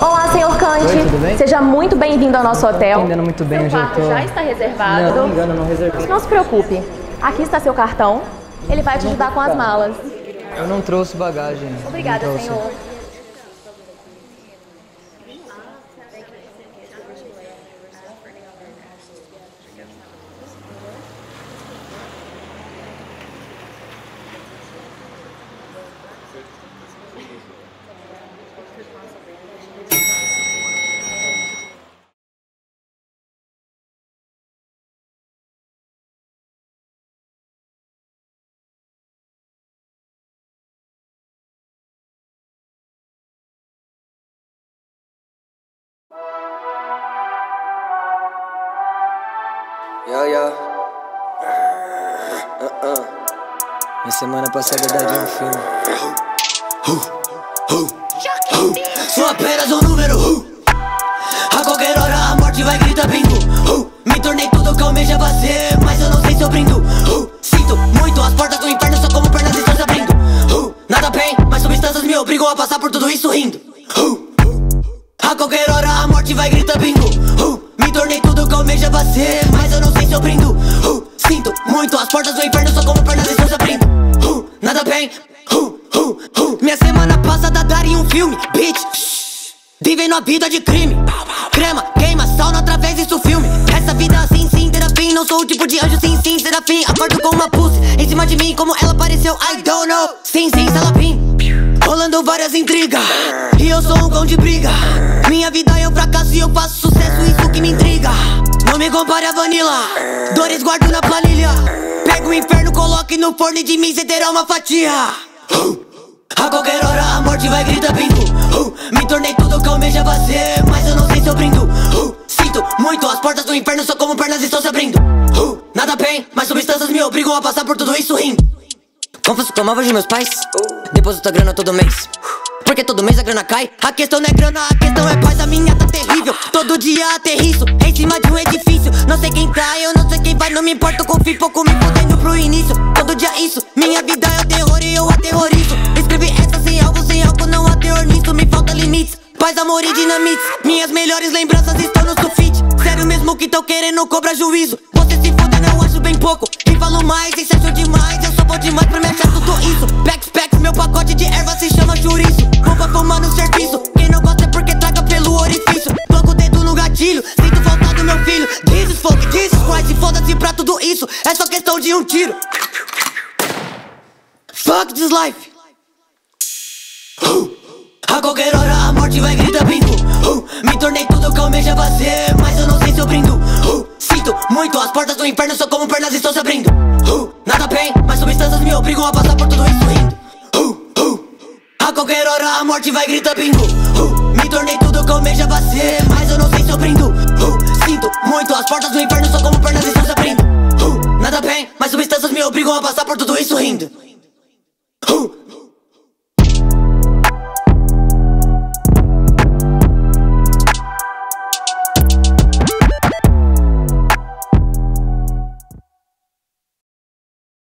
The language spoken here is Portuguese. Olá, senhor Cante. Oi, tudo bem? Seja muito bem-vindo ao nosso hotel. Entendendo muito bem, já está reservado. Não, não me engano, não reservei. Não se preocupe. Aqui está seu cartão. Ele vai te ajudar com as malas. Eu não trouxe bagagem. Obrigada, senhor. Minha semana passada daria um filme. Sou apenas um número. A qualquer hora a morte vai gritar bingo. Me tornei tudo o que almejava ser, mas eu não sei se eu brindo. Sinto muito as portas do inferno, só como pernas estão se abrindo. Nada bem, mas substâncias me obrigam a passar por tudo isso rindo. A qualquer hora a morte vai gritar bingo. Me tornei tudo o que almejava ser, mas eu não sei se eu brindo. Sinto muito as portas do inferno, só como pernas estão se abrindo. Nada bem, minha semana passada daria um filme. Bitch, vivem numa vida de crime. Crema, queima, sauna, através disso filme. Essa vida assim, sim, terafim. Não sou o tipo de anjo, sim, sim, serafim. Acordo com uma pulse em cima de mim, como ela apareceu, I don't know. Sim, sim, salapim, rolando várias intrigas. E eu sou um cão de briga. Minha vida eu fracasso e eu faço sucesso, isso que me intriga. Não me compare a Vanilla, dores guardo na planilha. Pega o inferno, coloque no forno e de mim cê terá uma fatia. A qualquer hora a morte vai gritar bingo. Me tornei tudo o que almejava ser, mas eu não sei se eu brindo. Sinto muito as portas do inferno, só como pernas estão se abrindo. Nada bem, mas substâncias me obrigam a passar por tudo isso rindo. Confesso que amava de meus pais, deposito a grana todo mês. Porque todo mês a grana cai. A questão não é grana, a questão é paz. A minha tá terrível, todo dia aterriço em cima de um edifício, não sei quem trai, eu não sei quem vai, não me importo, confio pouco, me fodendo pro início. Todo dia isso, minha vida é o terror e eu aterrorizo. Escrevi essa sem álcool, não há terror nisso. Me falta limites, paz, amor e dinamites. Minhas melhores lembranças estão no sufite. Sério mesmo que tão querendo cobrar juízo. Você se foda, não acho bem pouco e falo mais, e acho demais. Eu sou bom demais pra me achar tudo isso. Backpacks, meu pacote de erva se chama chouriço. Vou fumar no serviço, quem não gosta é porque traga pelo orifício. Toco o dedo no gatilho, sinto falta do meu filho. Jesus fuck, Jesus Christ, foda-se pra tudo isso. É só questão de um tiro. Fuck this life. A qualquer hora a morte vai gritar bingo. Me tornei tudo o que almejava ser, mas eu não sei se eu brindo. Sinto muito as portas do inferno, só como pernas estão se abrindo. Nada bem, mas substâncias me obrigam a passar por tudo isso rindo. A qualquer hora a morte vai gritar bingo. Me tornei tudo o que almejava ser, mas eu não sei se eu brindo. Sinto muito as portas do inferno, só como pernas estão se abrindo. Nada bem, mas substâncias me obrigam a passar por tudo isso rindo.